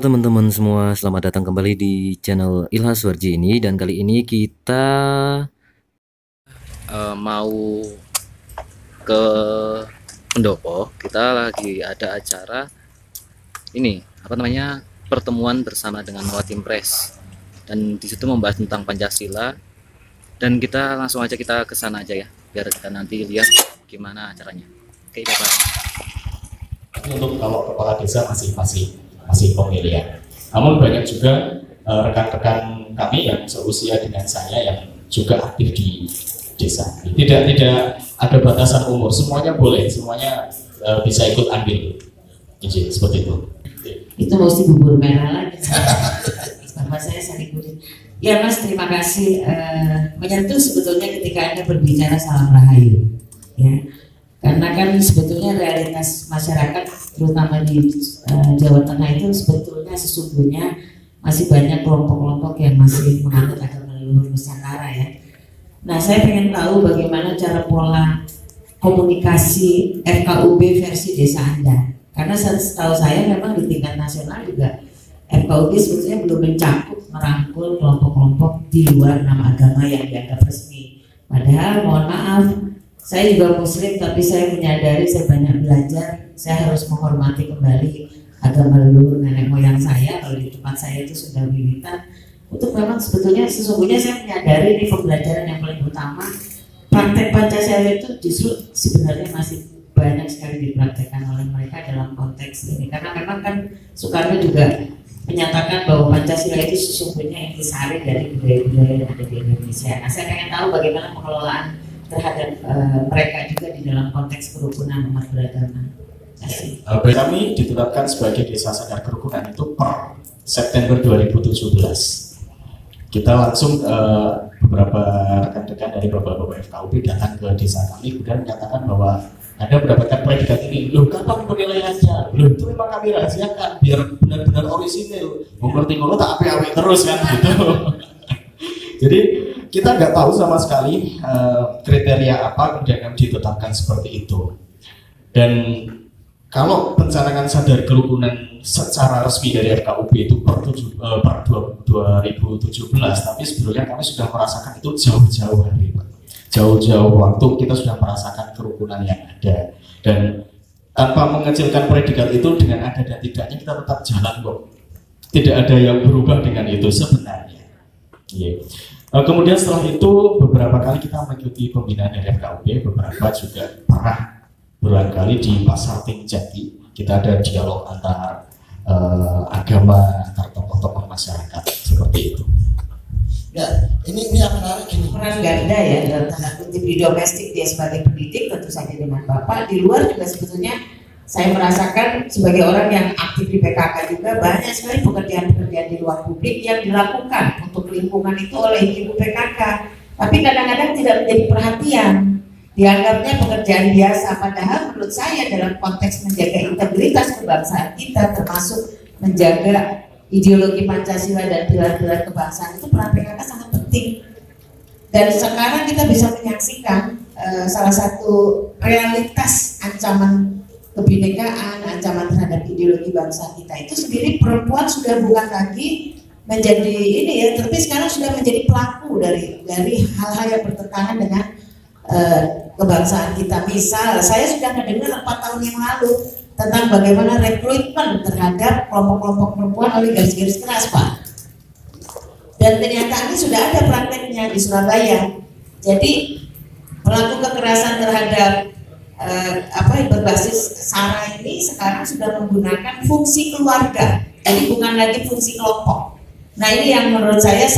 Halo teman-teman semua, selamat datang kembali di channel Ilkhas Suharji ini. Dan kali ini kita mau ke pendopo. Kita lagi ada acara ini, pertemuan bersama dengan Wantimpres. Dan disitu membahas tentang Pancasila. Dan kita langsung aja kita ke sana aja ya, biar kita nanti lihat gimana acaranya. Oke, Bapak. Untuk kalau kepala desa masih pemilihan. Namun banyak juga rekan-rekan kami yang seusia dengan saya yang juga aktif di desa. Tidak ada batasan umur, semuanya boleh, semuanya bisa ikut ambil izin seperti itu. Itu mesti bubur merah lagi. Sama saya saling kulit. Ya Mas, terima kasih. Menyentuh sebetulnya ketika Anda berbicara salam rahayu, ya. Karena kan sebetulnya realitas masyarakat terutama di Jawa Tengah itu sebetulnya sesungguhnya masih banyak kelompok-kelompok yang masih menganut agama leluhur Nusantara ya. Nah, saya pengen tahu bagaimana cara pola komunikasi FKUB versi desa Anda. Karena setahu saya memang di tingkat nasional juga FKUB sebetulnya belum mencakup merangkul kelompok-kelompok di luar 6 agama yang dianggap resmi. Padahal mohon maaf, saya juga muslim, tapi saya menyadari saya banyak belajar. Saya harus menghormati kembali agama leluhur nenek moyang saya. Kalau di tempat saya itu sudah wiwitan. Untuk memang sebetulnya sesungguhnya saya menyadari ini pembelajaran yang paling utama. Praktek Pancasila itu justru sebenarnya masih banyak sekali dipraktekkan oleh mereka dalam konteks ini. Karena memang kan Soekarno juga menyatakan bahwa Pancasila itu sesungguhnya intisari dari budaya-budaya yang ada di Indonesia. Nah, saya pengen tahu bagaimana pengelolaan terhadap mereka juga di dalam konteks kerukunan umat beragama. Kami ditetapkan sebagai desa sadar kerukunan itu per September 2017. Kita langsung beberapa rekan-rekan dari beberapa FKUB datang ke desa kami, kemudian menyatakan bahwa Anda mendapatkan predikat ini. Loh, kapan penilaiannya? Loh, itu memang kami rahasiakan biar benar-benar orisinil. Mengerti kalau tak api-api terus kan gitu. Jadi kita nggak tahu sama sekali kriteria apa kemudian yang ditetapkan seperti itu. Dan kalau pencanangan sadar kerukunan secara resmi dari FKUB itu per 2017, tapi sebetulnya kami sudah merasakan itu jauh-jauh hari, jauh-jauh waktu kita sudah merasakan kerukunan yang ada. Dan tanpa mengecilkan predikat itu, dengan ada dan tidaknya kita tetap jalan kok. Tidak ada yang berubah dengan itu sebenarnya. Yeah. Kemudian setelah itu beberapa kali kita mengikuti pembinaan dari FKUB, beberapa juga pernah berulang kali di Pasar Tingjati kita ada dialog antar agama, antar tokoh-tokoh masyarakat seperti itu. Ya, ini yang menarik ini. Peran ganda ya dalam tanda kutip di domestik dia sebagai pendidik tentu saja dengan Bapak, di luar juga sebetulnya saya merasakan sebagai orang yang aktif di PKK juga banyak sekali pekerjaan-pekerjaan di luar publik yang dilakukan untuk lingkungan itu oleh ibu PKK, tapi kadang-kadang tidak menjadi perhatian, dianggapnya pekerjaan biasa. Padahal menurut saya dalam konteks menjaga integritas kebangsaan kita termasuk menjaga ideologi Pancasila dan pilar-pilar kebangsaan itu peran PKK sangat penting. Dan sekarang kita bisa menyaksikan salah satu realitas ancaman kebinekaan, ancaman terhadap ideologi bangsa kita itu sendiri. Perempuan sudah bukan lagi menjadi ini ya, tapi sekarang sudah menjadi pelaku dari hal-hal yang bertentangan dengan kebangsaan kita. Misal saya sudah mendengar 4 tahun yang lalu tentang bagaimana rekrutmen terhadap kelompok-kelompok perempuan oleh garis-garis keras, Pak. Dan ternyata ini sudah ada prakteknya di Surabaya. Jadi pelaku kekerasan terhadap berbasis Sara ini sekarang sudah menggunakan fungsi keluarga, jadi bukan lagi fungsi kelompok. Nah, ini yang menurut saya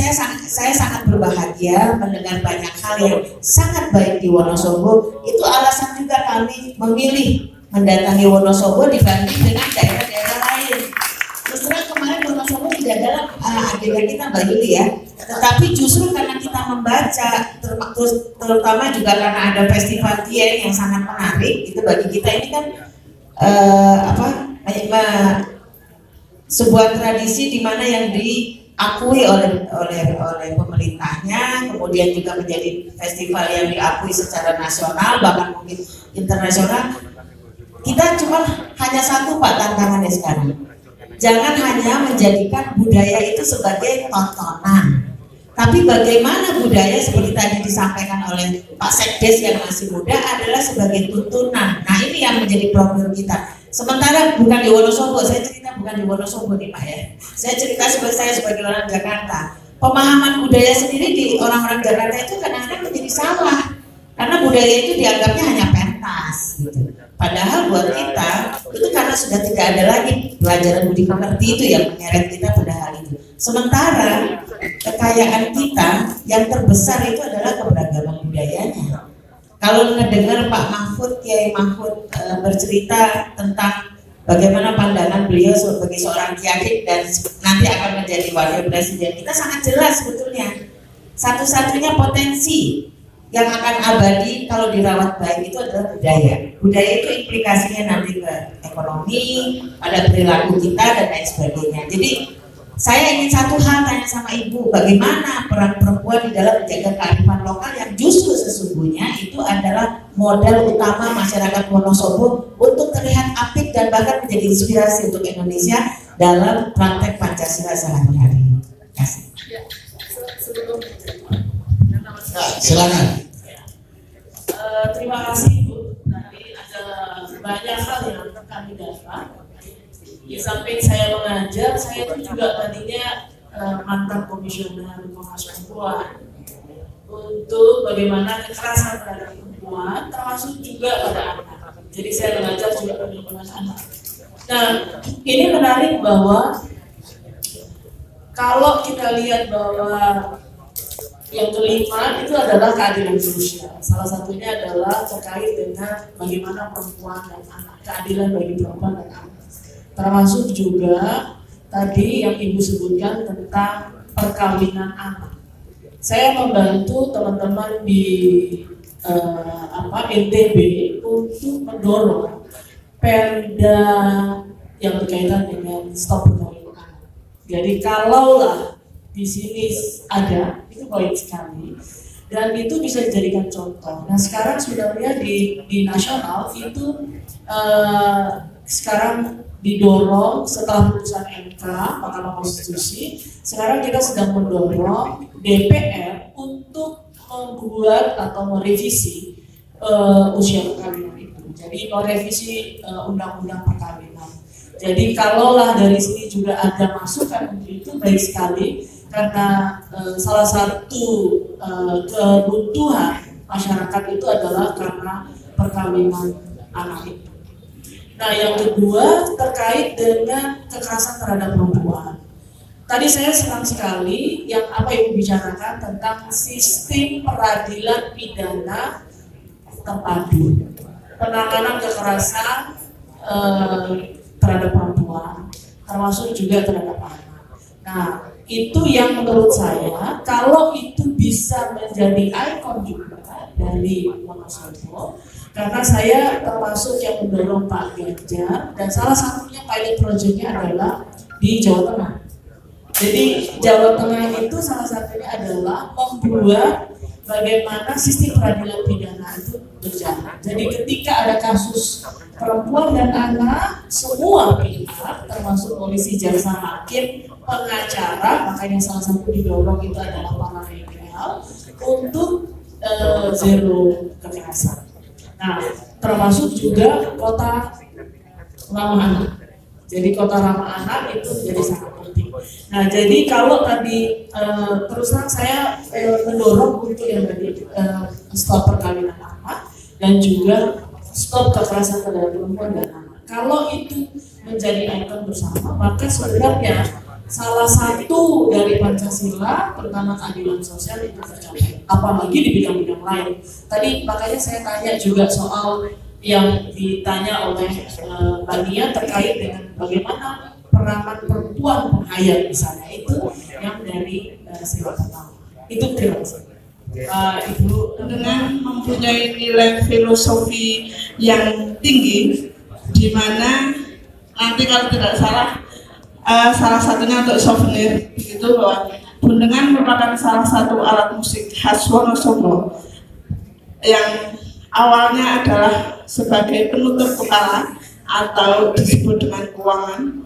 sangat berbahagia mendengar banyak hal yang sangat baik di Wonosobo. Itu alasan juga kami memilih mendatangi Wonosobo dibanding dengan daerah-daerah lain. Terus terang kemarin Wonosobo tidak dalam agenda kita, Mbak Yuli ya. Tetapi justru karena kita membaca, terutama juga karena ada festival dieng yang sangat menarik, itu bagi kita ini kan sebuah tradisi di mana yang diakui oleh pemerintahnya, kemudian juga menjadi festival yang diakui secara nasional bahkan mungkin internasional. Kita cuma hanya satu, Pak, tantangannya sekarang. Jangan hanya menjadikan budaya itu sebagai tontonan, tapi bagaimana budaya seperti tadi disampaikan oleh Pak Sekdes yang masih muda adalah sebagai tuntunan. Nah, ini yang menjadi problem kita. Sementara bukan di Wonosobo, saya cerita bukan di Wonosobo nih Pak ya. Saya cerita sebagai saya sebagai orang Jakarta. Pemahaman budaya sendiri di orang-orang Jakarta itu kadang-kadang menjadi salah. Karena budaya itu dianggapnya hanya pentas gitu. Padahal buat kita itu karena sudah tidak ada lagi pelajaran budi pekerti itu yang menyeret kita pada hal itu. Sementara kekayaan kita yang terbesar itu adalah keberagaman budayanya. Kalau mendengar Pak Mahfud, Kiai Mahfud bercerita tentang bagaimana pandangan beliau sebagai seorang kiai dan nanti akan menjadi wakil presiden, kita sangat jelas sebetulnya satu-satunya potensi yang akan abadi kalau dirawat baik itu adalah budaya. Budaya itu implikasinya nanti ke ekonomi, pada perilaku kita dan lain sebagainya. Jadi saya ingin satu hal tanya sama Ibu, bagaimana peran perempuan di dalam menjaga kearifan lokal yang justru sesungguhnya itu adalah modal utama masyarakat Wonosobo untuk terlihat apik dan bahkan menjadi inspirasi untuk Indonesia dalam praktek Pancasila sehari-hari. Terima kasih. Silakan. Terima kasih Bu. Tadi ada banyak hal yang kami dapat. Di samping saya mengajar, saya itu juga tadinya mantan komisioner Komnas Perempuan untuk bagaimana kekerasan terhadap perempuan, termasuk juga pada anak. Jadi saya mengajar juga perlindungan anak. Nah, ini menarik bahwa kalau kita lihat bahwa yang kelima itu adalah keadilan sosial. Salah satunya adalah terkait dengan bagaimana perempuan dan anak, keadilan bagi perempuan dan anak. Termasuk juga tadi yang Ibu sebutkan tentang perkawinan anak. Saya membantu teman-teman di NTB untuk mendorong perda yang berkaitan dengan stop perkawinan anak. Jadi kalaulah di sini ada, itu baik sekali dan itu bisa dijadikan contoh. Nah sekarang sebenarnya di nasional itu sekarang didorong setelah putusan MK, Mahkamah Konstitusi, sekarang kita sedang mendorong DPR untuk membuat atau merevisi usia perkawinan itu. Jadi merevisi undang-undang perkawinan. Jadi kalaulah dari sini juga ada masukan untuk itu baik sekali. Karena salah satu kebutuhan masyarakat itu adalah karena perkawinan anak itu. Nah yang kedua terkait dengan kekerasan terhadap perempuan. Tadi saya senang sekali yang apa Ibu bicarakan tentang sistem peradilan pidana terpadu. Penanganan kekerasan terhadap perempuan, termasuk juga terhadap anak. Nah, itu yang menurut saya, kalau itu bisa menjadi ikon juga dari Wonosobo, karena saya termasuk yang mendorong Pak Ganjar, dan salah satunya pilot projectnya adalah di Jawa Tengah. Jadi Jawa Tengah itu salah satunya adalah membuat bagaimana sistem peradilan pidana itu berjalan. Jadi ketika ada kasus perempuan dan anak, semua pihak termasuk polisi, jaksa, hakim, pengacara, makanya salah satu didorong itu adalah para legal untuk zero kekerasan. Nah, termasuk juga kota ramah anak. Jadi kota ramah anak itu menjadi sangat penting. Nah, jadi kalau tadi terus terang saya mendorong untuk yang tadi stop perkawinan anak dan juga stop kekerasan terhadap perempuan dan anak. Kalau itu menjadi ikon bersama, maka sebenarnya salah satu dari Pancasila, pertama keadilan sosial itu tercapai, apalagi di bidang-bidang lain. Tadi makanya saya tanya juga soal yang ditanya oleh Mbak Mia terkait dengan bagaimana peranan perempuan penghayat misalnya itu yang dari sila pertama. Itu terima kasih. Ibu dengan mempunyai nilai filosofi yang tinggi, di mana nanti kalau tidak salah. Salah satunya untuk souvenir begitu bahwa Bundengan merupakan salah satu alat musik khas Wonosobo yang awalnya adalah sebagai penutup kepala atau disebut dengan kuangan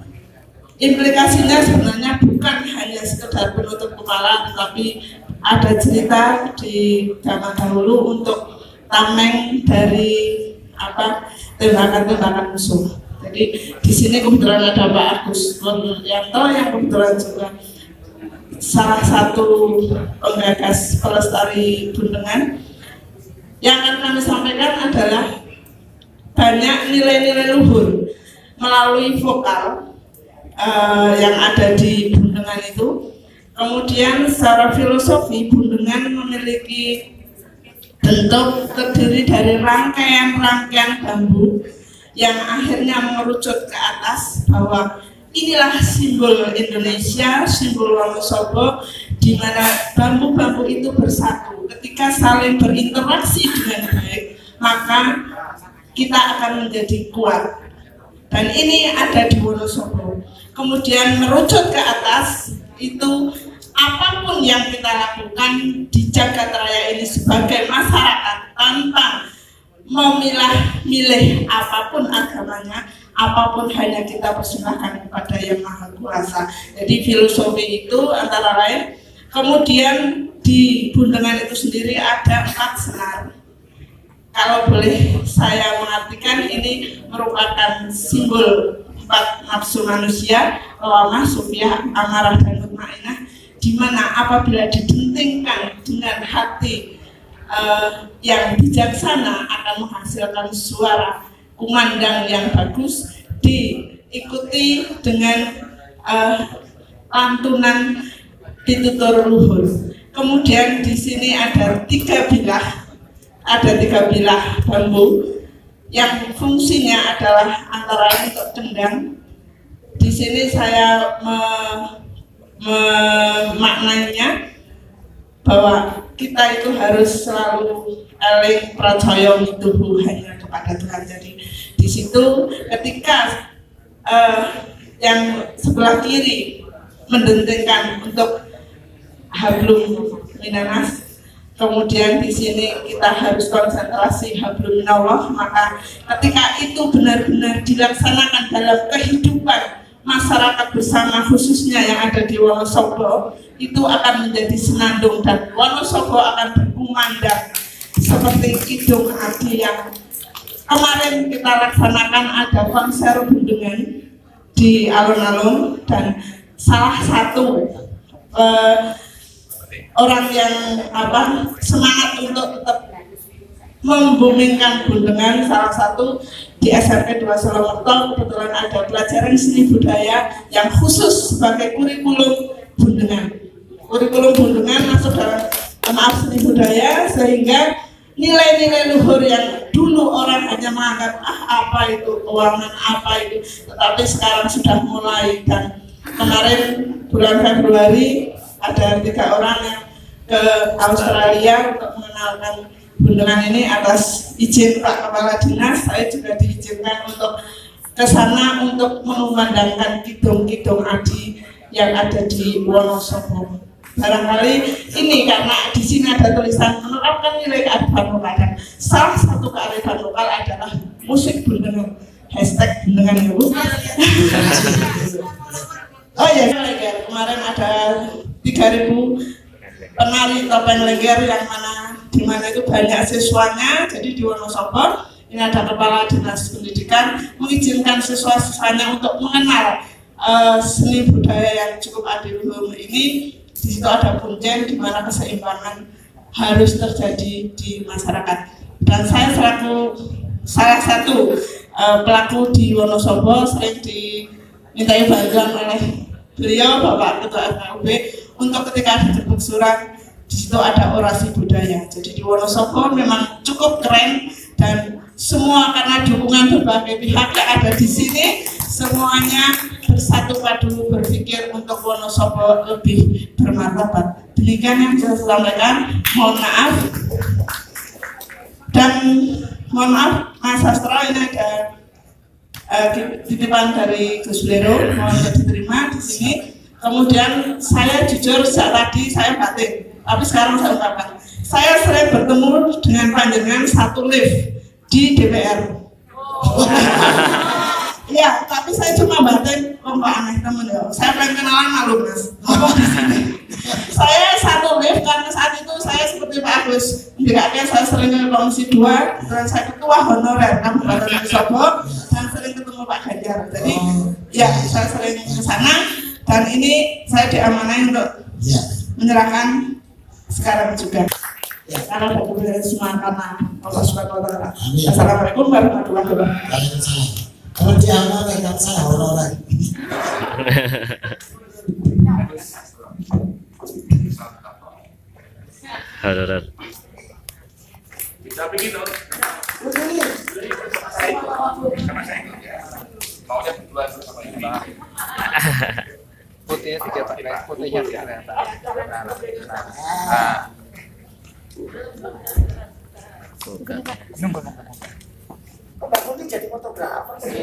Implikasinya sebenarnya bukan hanya sekedar penutup kepala, tetapi ada cerita di zaman dahulu untuk tameng dari tembakan-tembakan musuh. Jadi di sini kebetulan ada Pak Agus yang kebetulan juga salah satu penggagas pelestari Bundengan. Yang akan kami sampaikan adalah banyak nilai-nilai luhur melalui vokal yang ada di Bundengan itu. Kemudian secara filosofi Bundengan memiliki bentuk terdiri dari rangkaian-rangkaian bambu yang akhirnya mengerucut ke atas bahwa inilah simbol Indonesia, simbol Wonosobo, di mana bambu-bambu itu bersatu. Ketika saling berinteraksi dengan baik, maka kita akan menjadi kuat. Dan ini ada di Wonosobo. Kemudian merucut ke atas itu, apapun yang kita lakukan di Jagat Raya ini sebagai masyarakat tanpa memilah-milih apapun agamanya, apapun hanya kita persilahkan kepada Yang Maha Kuasa. Jadi filosofi itu antara lain. Kemudian di Bundengan itu sendiri ada 4 senar. Kalau boleh saya mengartikan, ini merupakan simbol 4 nafsu manusia, lawamah, sufiah, amarah, dan mutmainah, dimana apabila didentingkan dengan hati yang bijaksana akan menghasilkan suara kumandang yang bagus, diikuti dengan lantunan pitutur luhur. Kemudian di sini ada tiga bilah bambu yang fungsinya adalah antara lain untuk tendang. Di sini saya memaknainya bahwa kita itu harus selalu eling pracaya mituhu hanya kepada Tuhan. Jadi di situ ketika yang sebelah kiri mendentingkan untuk hablum minanas, kemudian di sini kita harus konsentrasi hablum minallah, maka ketika itu benar-benar dilaksanakan dalam kehidupan masyarakat bersama, khususnya yang ada di Wonosobo, itu akan menjadi senandung dan Wonosobo akan berkumandang seperti Kidung Adi yang kemarin kita laksanakan. Ada konser Bundengan di alun-alun, dan salah satu orang yang semangat untuk tetap membumingkan Bundengan, salah satu di SMP 2 Salamerto kebetulan ada pelajaran seni budaya yang khusus sebagai kurikulum Bundengan. Kurikulum Bundengan masuk dalam seni budaya, sehingga nilai-nilai luhur yang dulu orang hanya menganggap apa itu keuangan, apa itu, tetapi sekarang sudah mulai. Dan kemarin bulan Februari ada 3 orang yang ke Australia untuk mengenalkan Bundengan ini atas izin Pak Kepala Dinas. Saya juga diizinkan untuk ke sana untuk mengumandangkan kidung-kidung adi yang ada di Wonosobo. Barangkali ini karena di sini ada tulisan menerapkan nilai kearifan lokal, dan salah satu kearifan lokal adalah musik Bundengan. Hashtag Bundengan ibu. Oh ya, kemarin ada 3.000 penari topeng lengger yang dimana itu banyak siswanya. Jadi di Wonosobo ini ada Kepala Dinas Pendidikan mengizinkan siswa-siswanya untuk mengenal seni budaya yang cukup adiluhur ini. Di situ ada punjen di mana keseimbangan harus terjadi di masyarakat. Dan saya selaku salah satu pelaku di Wonosobo sering dimintai bantuan oleh beliau, Bapak Ketua FKUB, untuk ketika ada jemput surat, di situ ada orasi budaya. Jadi di Wonosobo memang cukup keren, dan semua karena dukungan berbagai pihak yang ada di sini, semuanya bersatu padu berpikir untuk Wonosobo lebih bermartabat. Demikian yang saya sampaikan. Mohon maaf. Dan mohon maaf Mas Sastra, ini ada titipan dari Gus Lero, mohon diterima di sini. Kemudian saya jujur, saat tadi saya batin, tapi sekarang saya ungkapkan. Saya sering bertemu dengan panjenengan satu lift di DPR. Oh. Iya, tapi saya cuma batin, oh nggak aneh temen ya. Saya pengen kenalan malu mas. Saya satu lift karena saat itu saya seperti Pak Agus, tidaknya saya sering ke Komisi 2 dan saya ketua honorer Kabupaten Wonosobo dan sering ketemu Pak Ganjar. Jadi ya saya sering ke sana dan ini saya diamanahi untuk menyerahkan sekarang juga. Ya, karena dari semua karena Allah Subhanahu wa Ta'ala. Assalamualaikum warahmatullahi wabarakatuh. Kalau diamankan saya orang-orang ini. Hadirat. Bisa begitu. Maunya berdua sama ini. Putihnya tiga pakai putihnya ternyata. Ah. Mbak Yuli jadi fotografer sih.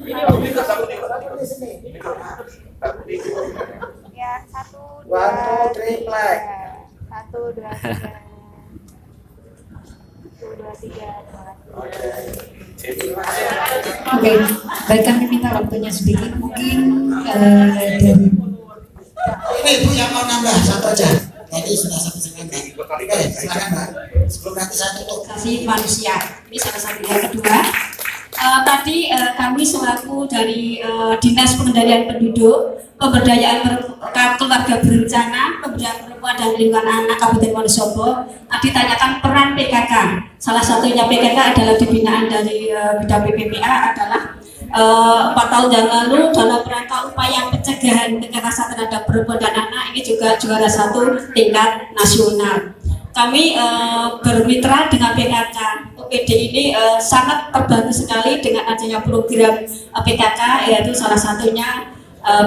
Ini Yuli ke satu di sini. Ya, 1, 2, 3. Oke, baik kami minta waktunya sedikit mungkin dari ini ibu yang mau nambah satu aja. Jadi sudah sampai silakan Mbak. Sebelum nanti saya tutup. Kasih manusia. Ini salah satu yang kedua. Tadi kami selaku dari Dinas Pengendalian Penduduk, Pemberdayaan Keluarga Berencana, Pemberdayaan Perempuan dan Perlindungan Anak Kabupaten Wonosobo. Tadi tanyakan peran PKK. Salah satunya PKK adalah dibinaan dari bidang PPPA adalah 4 tahun yang lalu dalam rangka upaya pencegahan kekerasan terhadap perempuan dan anak ini juga juara 1 tingkat nasional. Kami bermitra dengan PKK. OPD ini sangat terbantu sekali dengan adanya program PKK, yaitu salah satunya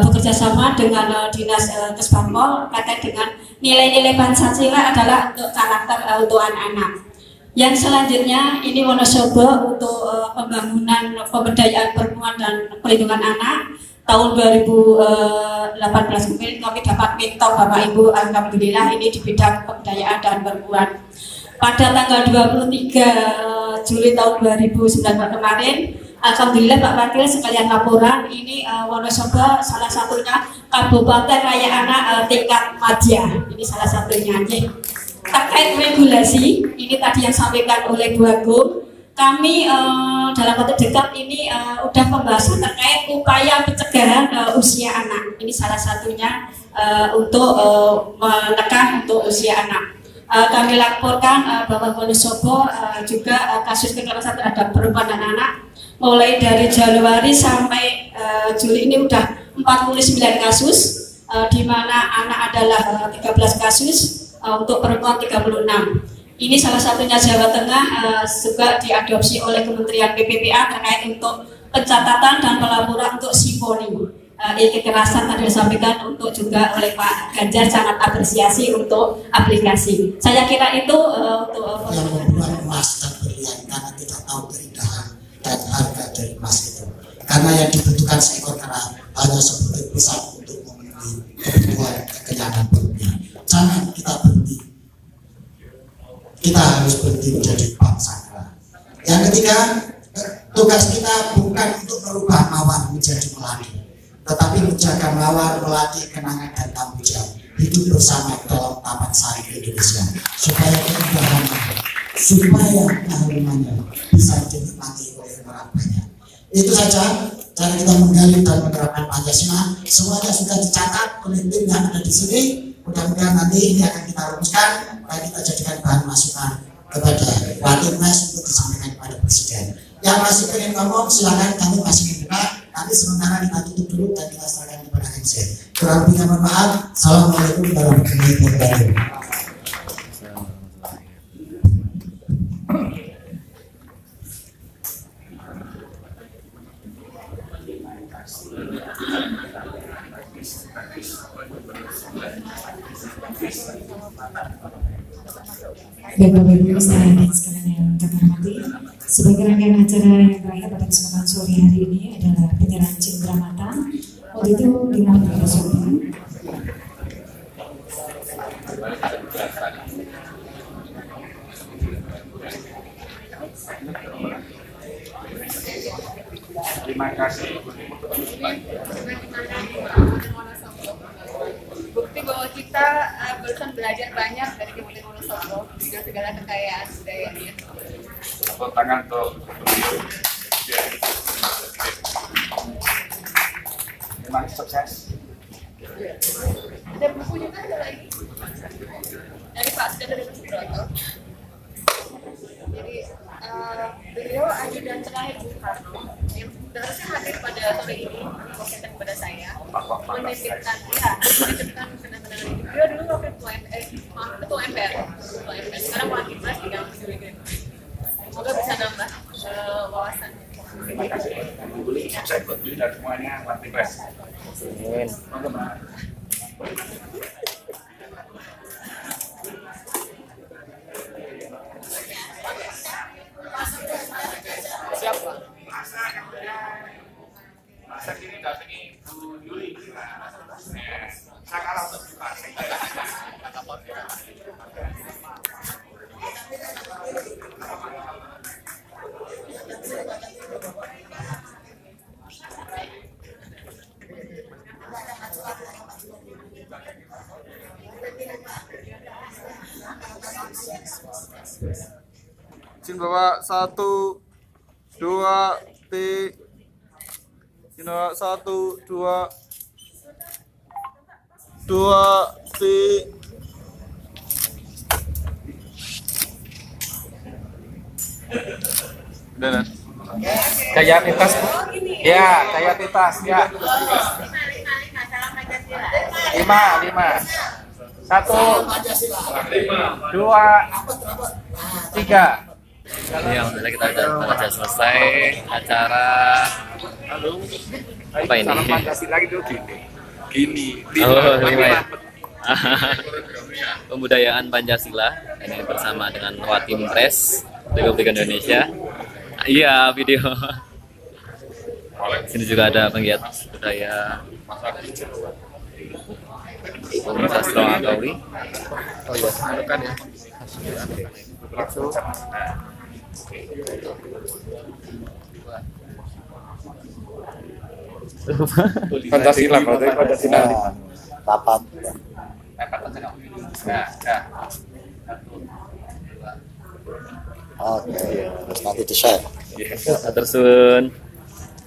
bekerjasama dengan Dinas Kesbangpol terkait dengan nilai-nilai Pancasila adalah untuk karakter untuk anak-anak. Yang selanjutnya ini Wonosobo untuk pembangunan pemberdayaan perempuan dan perlindungan anak tahun 2018 kemarin kami dapat mentor Bapak Ibu, alhamdulillah ini di bidang pemberdayaan dan perempuan. Pada tanggal 23 Juli tahun 2019 kemarin, alhamdulillah Pak Wakil sekalian laporan ini Wonosobo salah satunya Kabupaten Raya Anak tingkat Maja, ini salah satunya. Terkait regulasi, ini tadi yang sampaikan oleh Bu Agung, kami dalam waktu dekat ini udah pembahasan terkait upaya pencegahan usia anak. Ini salah satunya untuk menekan untuk usia anak. Kami laporkan bahwa Wonosobo juga kasus kekerasan terhadap perempuan dan anak mulai dari Januari sampai Juli ini udah 49 kasus, di mana anak adalah 13 kasus. Untuk perempuan 36. Ini salah satunya Jawa Tengah juga diadopsi oleh Kementerian PPPA terkait untuk pencatatan dan pelaporan untuk simfoni. Kekerasan tadi disampaikan untuk juga oleh Pak Ganjar, sangat apresiasi untuk aplikasi. Saya kira itu untuk membuat emas dan berlian, karena kita tahu keindahan dan harga dari emas itu. Karena yang dibutuhkan seekor kera hanya seperti pisau untuk memenuhi kebutuhan kekenyangan perutnya. Jangan kita berhenti. Kita harus berhenti menjadi bangsa. Yang ketiga, tugas kita bukan untuk merubah mawar menjadi melati, tetapi menjaga mawar, melati, kenangan dan tanggung jawab hidup bersama dalam Taman Sari Indonesia, supaya keindahannya, supaya keharumannya bisa dinikmati oleh orang banyak. Itu saja cara kita menggali dan menerapkan Pancasila. Semuanya sudah dicatat oleh tim yang ada di sini. Mudah-mudahan nanti ini akan kita rumuskan, dan kita jadikan bahan masukan kepada Wantimpres untuk disampaikan kepada Presiden. Yang masih ingin ngomong, silakan, kami masih membuka. Nanti sementara kita tutup dulu dan kita serahkan kepada MC. Kurang lebihnya mohon maaf. Assalamualaikum warahmatullahi wabarakatuh. Bapak-bapak ibu sekalian yang terhormati, sebagai rangkaian acara yang terakhir pada kesempatan sore hari ini adalah penyerahan cendera mata. Waktu itu dimulai dari Sultan. Terima kasih. Bukti bahwa kita barusan belajar banyak dari Kabupaten Wonosobo dengan segala kekayaan budayanya. Tepuk tangan untuk beliau. Memang sukses. Ada buku juga ada lagi dari Pak Sekdes jadi beliau ajudan terakhir Soekarno yang harusnya hadir pada sore ini menyampaikan kepada saya menitipkan ya kenangan ini. Beliau dulu wakil ketua MPR sekarang Wantimpres di dalam pendidikan. Semoga bisa nambah wawasan. Terima kasih Bu Yuli, saya ikut Yuli dan semuanya Wantimpres. Semoga masa kini datangi Bu Yuli. Saya kalah untuk Pak Sekdes. Izin bawa 1, 2, 3. Sino 1, 2, 2, 3. Benar. Kayak titas. Ya, kayak titas ya. 5. 1, 2, 3. Ya, alhamdulillah kita sudah selesai acara. Halo. Apa ini? Salam Pancasila gitu gini. Pembudayaan Pancasila ini bersama dengan Wantimpres Republik Indonesia. Iya, video. Sini juga ada penggiat budaya sastra Betawi. Oh iya, menekan ya. Pancasila berarti Pancasila. Tapan. Oke, terus nanti di-share. Tersun.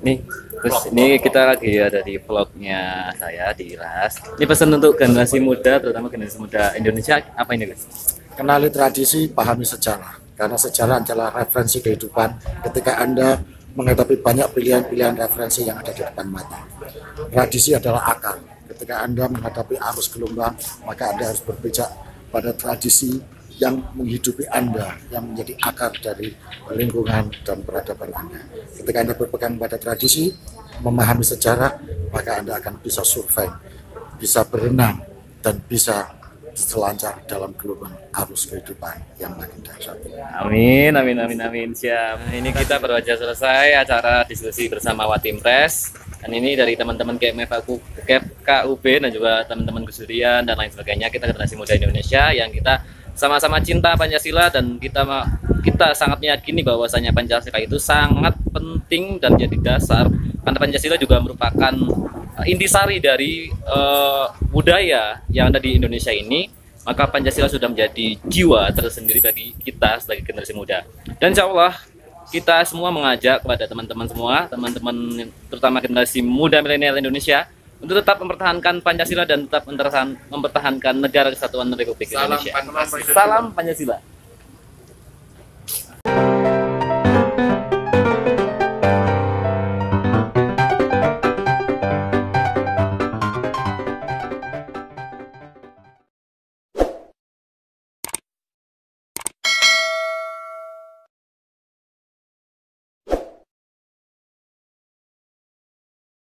Nih, terus ini kita lagi ada di vlognya saya di Ilkhas. Ini pesan untuk generasi muda, terutama generasi muda Indonesia apa ini, Gus? Kenali tradisi, pahami sejarah. Karena sejarah adalah referensi kehidupan. Ketika Anda menghadapi banyak pilihan-pilihan referensi yang ada di depan mata. Tradisi adalah akar. Ketika Anda menghadapi arus gelombang, maka Anda harus berpijak pada tradisi yang menghidupi Anda, yang menjadi akar dari lingkungan dan peradaban Anda. Ketika Anda berpegang pada tradisi, memahami sejarah, maka Anda akan bisa survive, bisa berenang, dan bisa selancar dalam gelombang arus kehidupan yang makin dahsyat. Amin. Siap. Ini kita baru aja selesai acara diskusi bersama Wantimpres. Dan ini dari teman-teman KMF, KUB dan juga teman-teman kesurian dan lain sebagainya. Kita generasi muda Indonesia yang kita sama-sama cinta Pancasila dan kita sangat meyakini bahwasanya Pancasila itu sangat penting dan jadi dasar. Karena Pancasila juga merupakan intisari dari budaya yang ada di Indonesia ini, maka Pancasila sudah menjadi jiwa tersendiri bagi kita sebagai generasi muda. Dan insya Allah kita semua mengajak kepada teman-teman semua, teman-teman terutama generasi muda milenial Indonesia untuk tetap mempertahankan Pancasila dan tetap mempertahankan negara kesatuan Republik Indonesia. Salam Pancasila.